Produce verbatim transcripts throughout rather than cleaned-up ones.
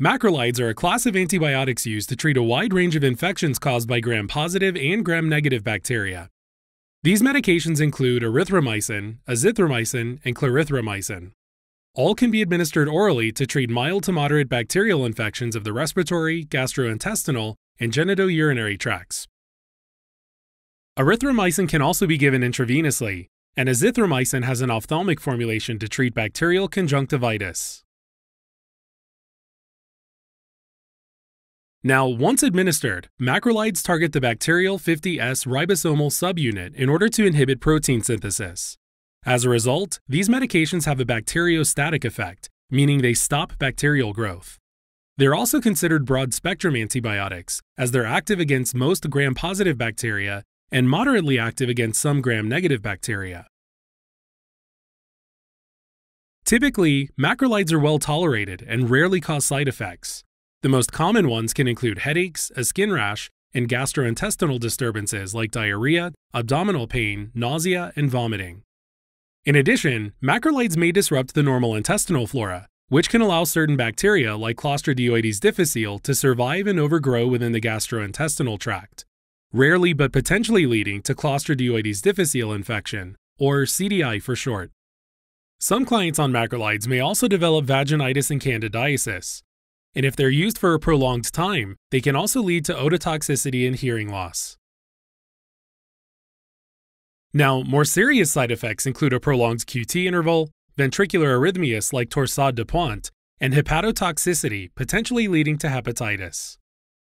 Macrolides are a class of antibiotics used to treat a wide range of infections caused by gram-positive and gram-negative bacteria. These medications include erythromycin, azithromycin, and clarithromycin. All can be administered orally to treat mild to moderate bacterial infections of the respiratory, gastrointestinal, and genitourinary tracts. Erythromycin can also be given intravenously, and azithromycin has an ophthalmic formulation to treat bacterial conjunctivitis. Now, once administered, macrolides target the bacterial fifty S ribosomal subunit in order to inhibit protein synthesis. As a result, these medications have a bacteriostatic effect, meaning they stop bacterial growth. They're also considered broad-spectrum antibiotics, as they're active against most gram-positive bacteria and moderately active against some gram-negative bacteria. Typically, macrolides are well-tolerated and rarely cause side effects. The most common ones can include headaches, a skin rash, and gastrointestinal disturbances like diarrhea, abdominal pain, nausea, and vomiting. In addition, macrolides may disrupt the normal intestinal flora, which can allow certain bacteria like Clostridioides difficile to survive and overgrow within the gastrointestinal tract, rarely but potentially leading to Clostridioides difficile infection, or C D I for short. Some clients on macrolides may also develop vaginitis and candidiasis, and if they're used for a prolonged time, they can also lead to ototoxicity and hearing loss. Now, more serious side effects include a prolonged Q T interval, ventricular arrhythmias like torsade de pointes, and hepatotoxicity, potentially leading to hepatitis.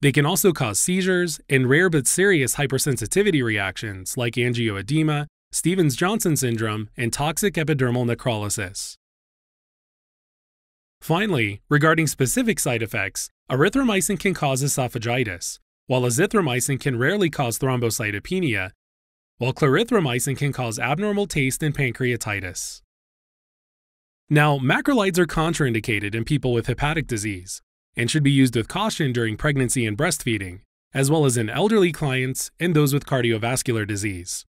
They can also cause seizures and rare but serious hypersensitivity reactions like angioedema, Stevens-Johnson syndrome, and toxic epidermal necrolysis. Finally, regarding specific side effects, erythromycin can cause esophagitis, while azithromycin can rarely cause thrombocytopenia, while clarithromycin can cause abnormal taste and pancreatitis. Now, macrolides are contraindicated in people with hepatic disease and should be used with caution during pregnancy and breastfeeding, as well as in elderly clients and those with cardiovascular disease.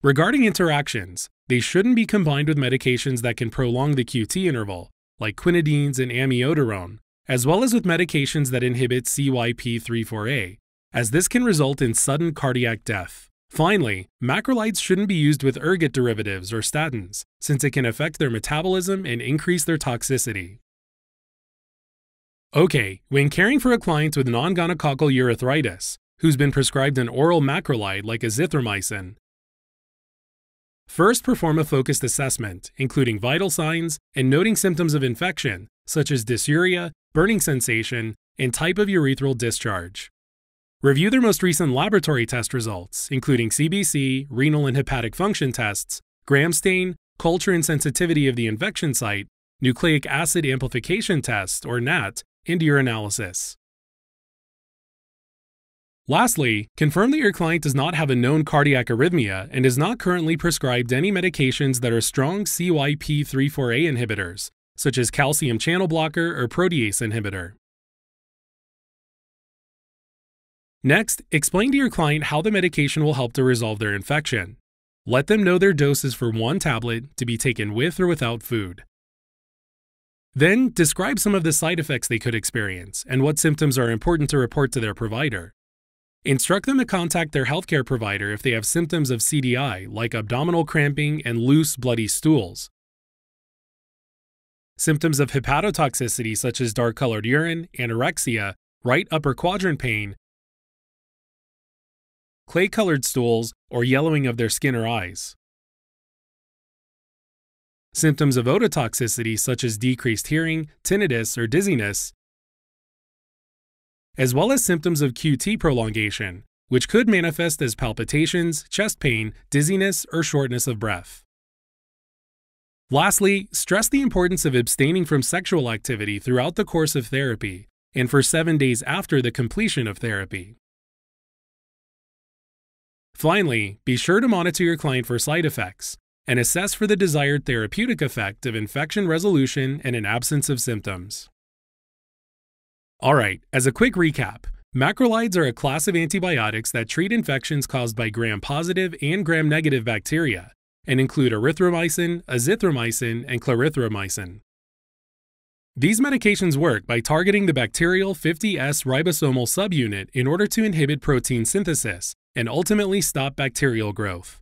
Regarding interactions, they shouldn't be combined with medications that can prolong the Q T interval, like quinidines and amiodarone, as well as with medications that inhibit C Y P three A four, as this can result in sudden cardiac death. Finally, macrolides shouldn't be used with ergot derivatives or statins, since it can affect their metabolism and increase their toxicity. Okay, when caring for a client with non-gonococcal urethritis, who's been prescribed an oral macrolide like azithromycin, first perform a focused assessment, including vital signs and noting symptoms of infection, such as dysuria, burning sensation, and type of urethral discharge. Review their most recent laboratory test results, including C B C, renal and hepatic function tests, gram stain, culture and sensitivity of the infection site, nucleic acid amplification test, or N A T, and urinalysis. Lastly, confirm that your client does not have a known cardiac arrhythmia and is not currently prescribed any medications that are strong C Y P three A four inhibitors, such as calcium channel blocker or protease inhibitor. Next, explain to your client how the medication will help to resolve their infection. Let them know their dose is for one tablet to be taken with or without food. Then, describe some of the side effects they could experience and what symptoms are important to report to their provider. Instruct them to contact their healthcare provider if they have symptoms of C D I, like abdominal cramping and loose, bloody stools. Symptoms of hepatotoxicity such as dark-colored urine, anorexia, right upper quadrant pain, clay-colored stools, or yellowing of their skin or eyes. Symptoms of ototoxicity such as decreased hearing, tinnitus, or dizziness, as well as symptoms of Q T prolongation, which could manifest as palpitations, chest pain, dizziness, or shortness of breath. Lastly, stress the importance of abstaining from sexual activity throughout the course of therapy and for seven days after the completion of therapy. Finally, be sure to monitor your client for side effects and assess for the desired therapeutic effect of infection resolution and an absence of symptoms. Alright, as a quick recap, macrolides are a class of antibiotics that treat infections caused by gram-positive and gram-negative bacteria and include erythromycin, azithromycin, and clarithromycin. These medications work by targeting the bacterial fifty S ribosomal subunit in order to inhibit protein synthesis and ultimately stop bacterial growth.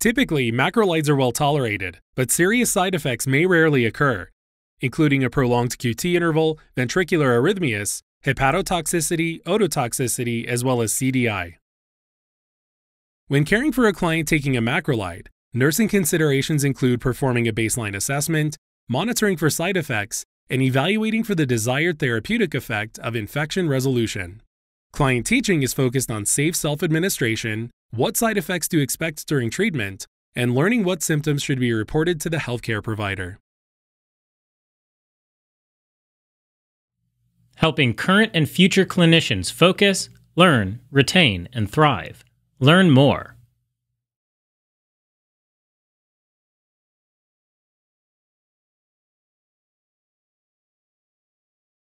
Typically, macrolides are well tolerated, but serious side effects may rarely occur, including a prolonged Q T interval, ventricular arrhythmias, hepatotoxicity, ototoxicity, as well as C D I. When caring for a client taking a macrolide, nursing considerations include performing a baseline assessment, monitoring for side effects, and evaluating for the desired therapeutic effect of infection resolution. Client teaching is focused on safe self-administration, what side effects to expect during treatment, and learning what symptoms should be reported to the healthcare provider. Helping current and future clinicians focus, learn, retain, and thrive. Learn more